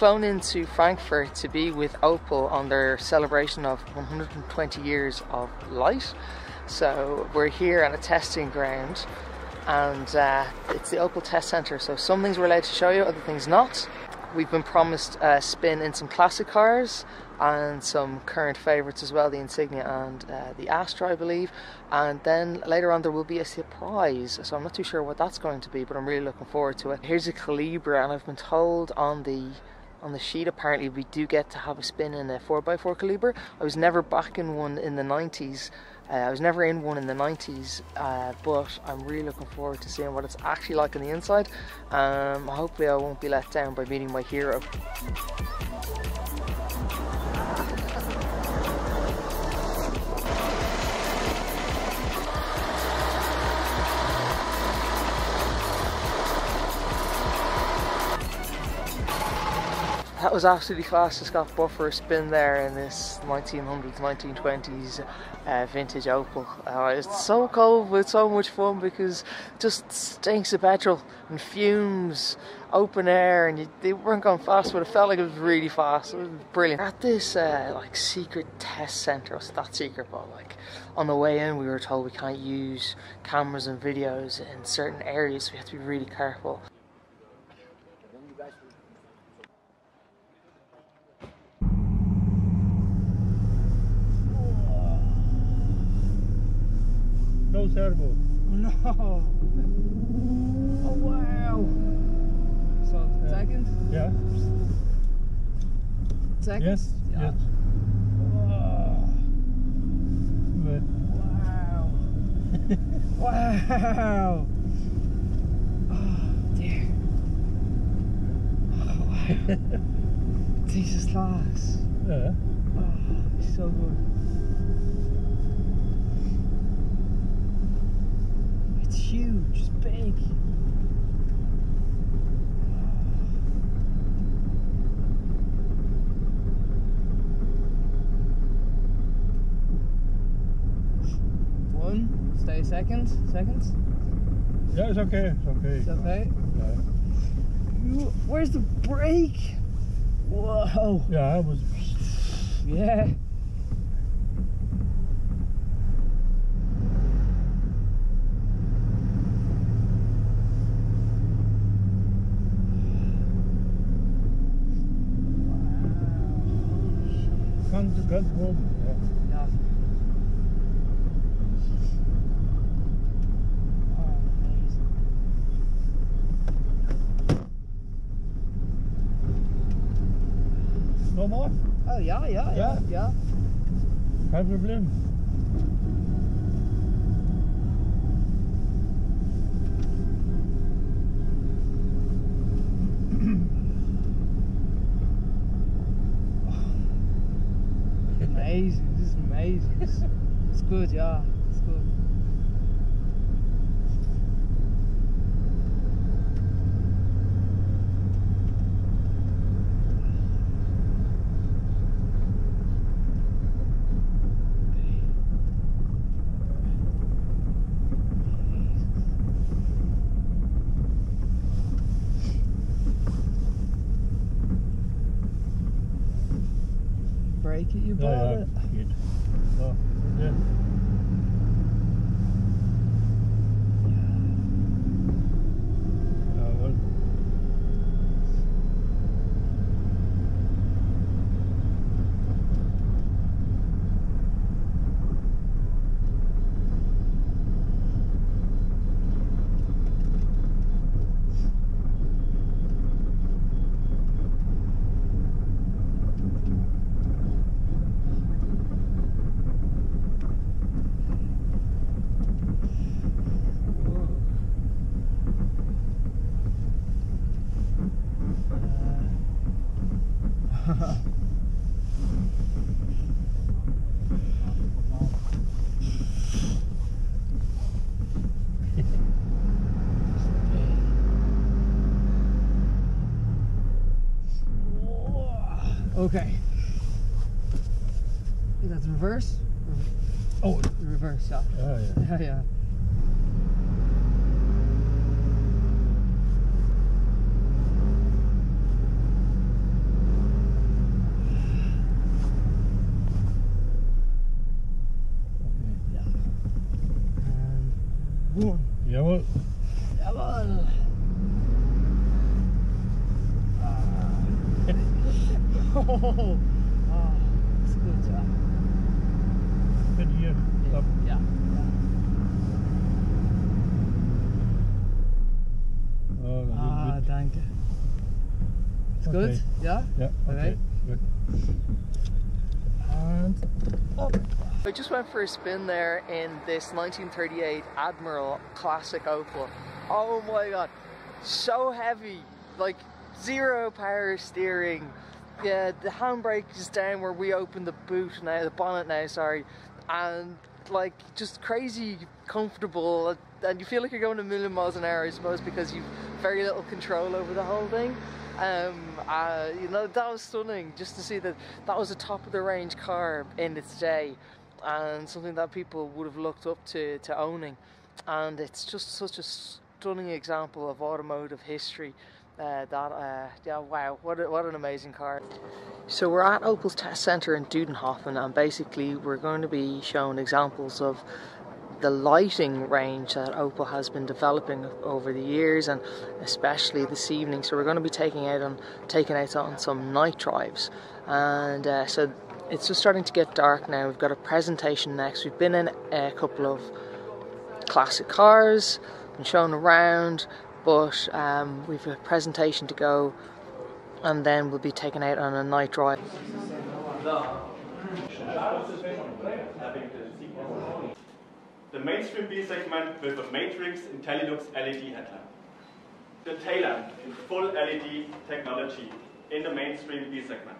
flown into Frankfurt to be with Opel on their celebration of 120 years of light. So we're here on a testing ground, and it's the Opel test centre, so some things we're allowed to show you, other things not. We've been promised a spin in some classic cars and some current favourites as well, the Insignia and the Astra, I believe. And then later on there will be a surprise, so I'm not too sure what that's going to be, but I'm really looking forward to it. Here's a Calibra, and I've been told on the sheet apparently we do get to have a spin in a 4x4 Calibra. I was never back in one in the 90s. But I'm really looking forward to seeing what it's actually like on the inside. Hopefully I won't be let down by meeting my hero. That was absolutely class, just got bought for a spin there in this 1900s, 1920s vintage Opel. It's so cold, but it's so much fun because it just stinks of petrol and fumes, open air, and they weren't going fast, but it felt like it was really fast. It was brilliant. We're at this like secret test centre, it's not secret, but like on the way in we were told we can't use cameras and videos in certain areas, so we have to be really careful. No servo. No. Oh wow. So second. Yeah. Second. Yes. Yeah. Yes. Oh. But. Wow. Wow. Oh dear. Oh wow. Jesus Christ. Yeah. Oh, it's so good. Huge, it's big. One, stay second, seconds. Yeah, it's okay, it's okay. It's okay? Yeah. Where's the brake? Whoa. Yeah, it was. Yeah. Good woman, yeah. Yeah. Oh, no more? Oh yeah, yeah, yeah, yeah. No problem. This is amazing. It's good, yeah. It's good. Break it, you bought it. Oh, yeah. Okay. Is that the reverse? Oh, the reverse, yeah. Oh, yeah. Yeah, yeah. Oh, Scusa. Per hier. Ja. Oh, danke. It's okay. Good? Yeah? Yeah. Okay. Good. And up. I just went for a spin there in this 1938 Admiral classic Opel. Oh my god, so heavy, like zero power steering. Yeah, the handbrake is down where we opened the boot now, the bonnet now, sorry, and like just crazy comfortable, and you feel like you're going a million miles an hour, I suppose, because you've very little control over the whole thing. You know, that was stunning just to see that that was a top of the range car in its day, and something that people would have looked up to owning. And it's just such a stunning example of automotive history. Yeah, wow, what an amazing car. So we're at Opel's test centre in Dudenhofen, and basically we're going to be shown examples of the lighting range that Opel has been developing over the years, and especially this evening. So we're going to be taking out on some night drives, and so it's just starting to get dark now. We've got a presentation next. We've been in a couple of classic cars, been shown around, but we've a presentation to go, and then we'll be taken out on a night drive. The mainstream B segment with a Matrix Intellilux LED headlamp. The tail lamp in full LED technology in the mainstream B segment.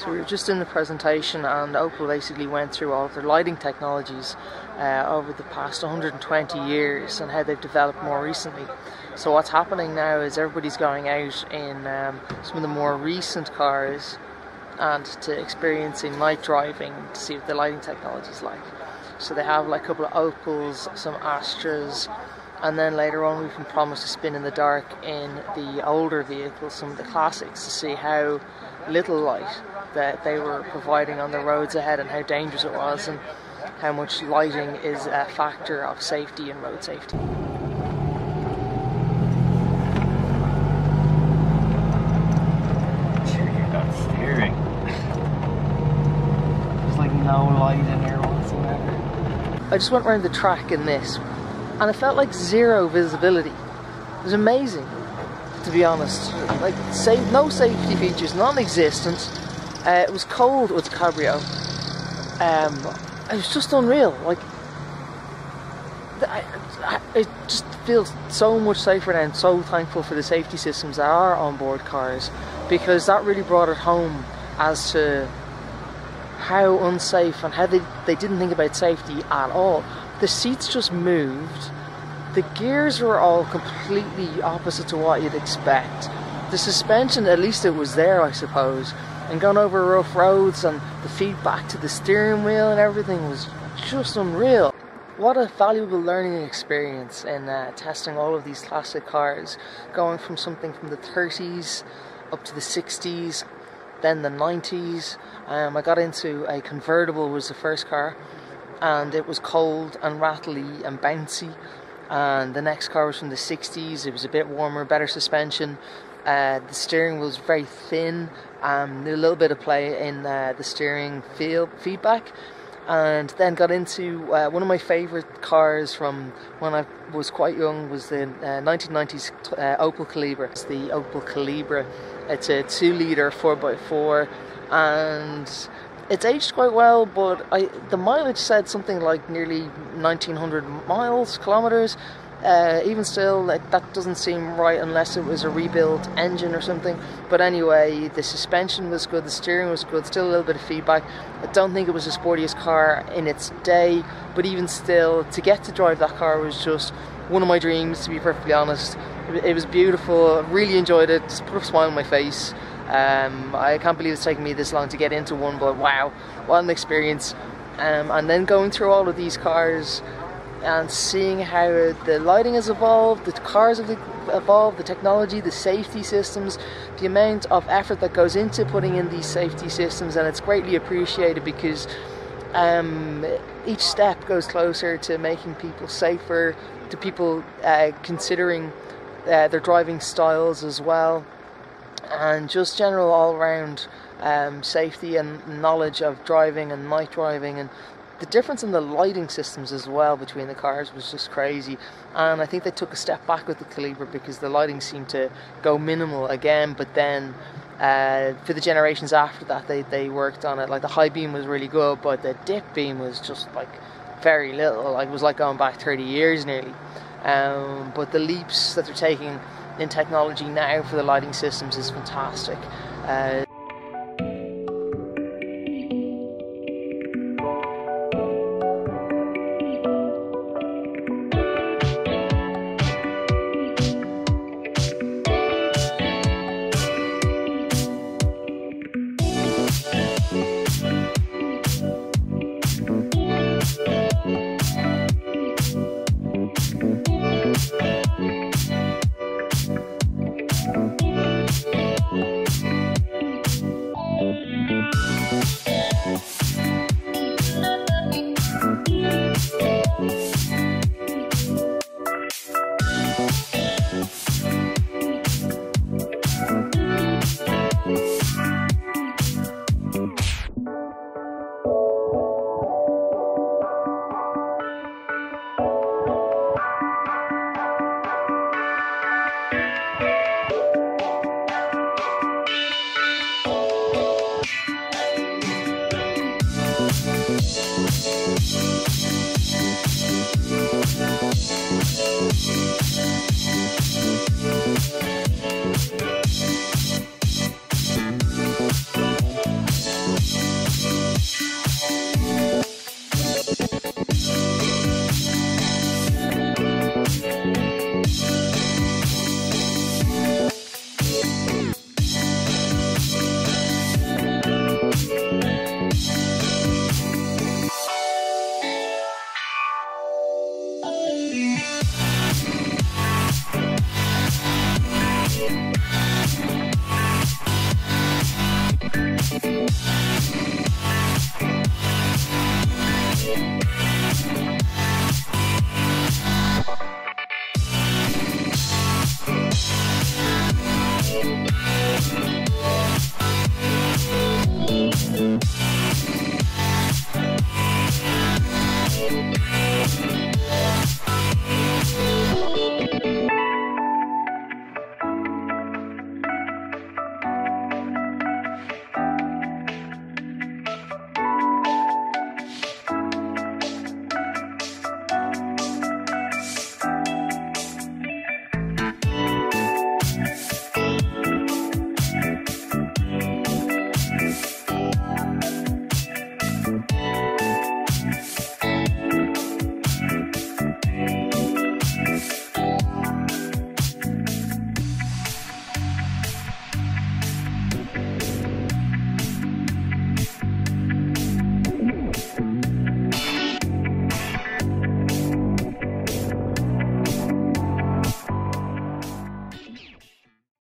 So we were just in the presentation, and Opel basically went through all of their lighting technologies over the past 120 years and how they've developed more recently. So what's happening now is everybody's going out in some of the more recent cars and to experiencing night driving to see what the lighting technology is like. So they have like a couple of Opels, some Astras, and then later on we've been promised to spin in the dark in the older vehicles, some of the classics, to see how little light that they were providing on the roads ahead and how dangerous it was, and how much lighting is a factor of safety and road safety. You're not steering. There's like no light in here whatsoever. I just went around the track in this, and it felt like zero visibility. It was amazing, to be honest. Like, no safety features, non-existent. It was cold with the cabrio. It was just unreal. Like, it just feels so much safer now, and so thankful for the safety systems that are on board cars, because that really brought it home as to how unsafe, and how they didn't think about safety at all. The seats just moved. The gears were all completely opposite to what you'd expect. The suspension, at least it was there, I suppose. And going over rough roads, and the feedback to the steering wheel and everything was just unreal. What a valuable learning experience in testing all of these classic cars, going from something from the 30s up to the 60s, then the 90s. I got into a convertible, was the first car, and it was cold and rattly and bouncy. And the next car was from the 60s, it was a bit warmer, better suspension. The steering was very thin, a little bit of play in the steering feedback. And then got into one of my favourite cars from when I was quite young, was the 1990s Opel Calibra. It's the Opel Calibra. It's a 2-litre 4x4, and it's aged quite well, but the mileage said something like nearly 1900 kilometres. Even still, that doesn't seem right, unless it was a rebuilt engine or something. But anyway, the suspension was good, the steering was good, still a little bit of feedback. I don't think it was the sportiest car in its day, but even still, to get to drive that car was just one of my dreams, to be perfectly honest. It was beautiful, really enjoyed it, just put a smile on my face. I can't believe it's taken me this long to get into one, but wow, what an experience. And then going through all of these cars and seeing how the lighting has evolved, the cars have evolved, the technology, the safety systems, the amount of effort that goes into putting in these safety systems, and it's greatly appreciated, because each step goes closer to making people safer, to people considering their driving styles as well. and just general all-round safety and knowledge of driving and night driving, and the difference in the lighting systems as well between the cars was just crazy. And I think they took a step back with the Calibra because the lighting seemed to go minimal again, but then for the generations after that they worked on it. Like the high beam was really good, but the dip beam was just like very little. Like it was like going back 30 years nearly. But the leaps that they're taking in technology now for the lighting systems is fantastic.